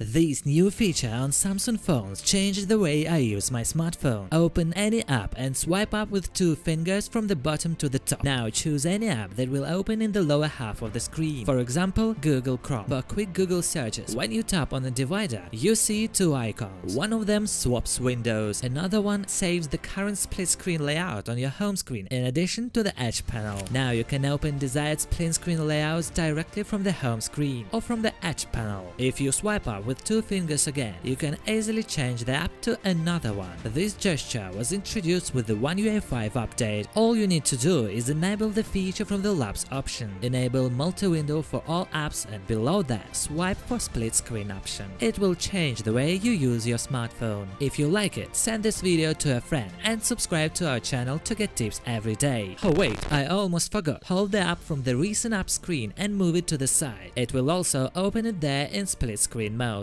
This new feature on Samsung phones changed the way I use my smartphone. Open any app and swipe up with two fingers from the bottom to the top. Now choose any app that will open in the lower half of the screen, for example Google Chrome, for quick Google searches. When you tap on the divider, you see two icons. One of them swaps windows, another one saves the current split screen layout on your home screen in addition to the edge panel. Now you can open desired split screen layouts directly from the home screen or from the edge panel. If you swipe up with two fingers again, you can easily change the app to another one. This gesture was introduced with the One UI 5 update. All you need to do is enable the feature from the Labs option, enable multi-window for all apps, and below that, swipe for split screen option. It will change the way you use your smartphone. If you like it, send this video to a friend and subscribe to our channel to get tips every day. Oh wait, I almost forgot. Hold the app from the recent app screen and move it to the side. It will also open it there in split screen mode.